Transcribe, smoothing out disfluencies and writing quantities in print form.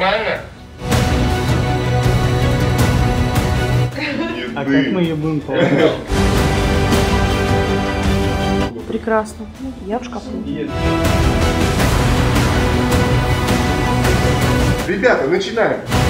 Нормально? А как мы ее будем положить? Прекрасно. Я в шкафу. Ребята, начинаем!